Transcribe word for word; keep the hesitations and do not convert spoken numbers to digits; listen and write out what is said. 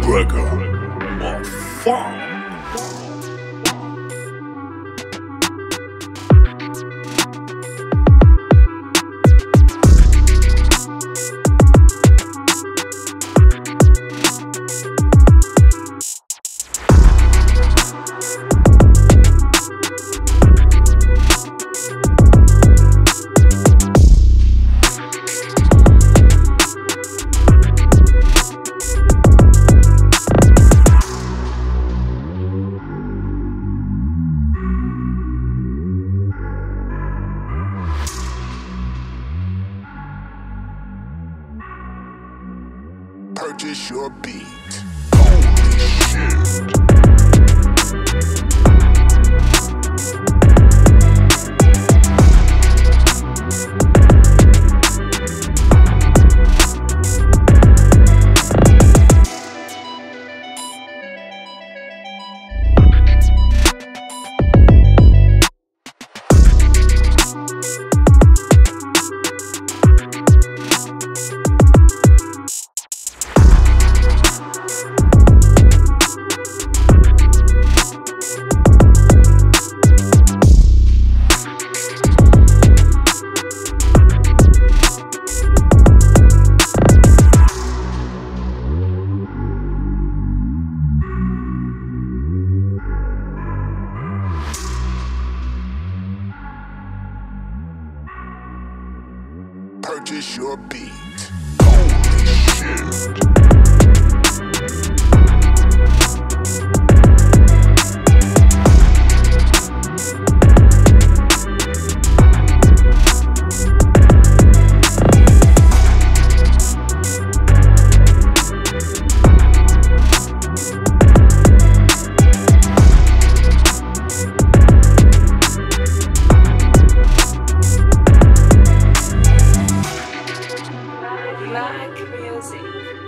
Gregor Farm. Purchase your beat. Holy shit. Purchase your beat. Holy shit. Music.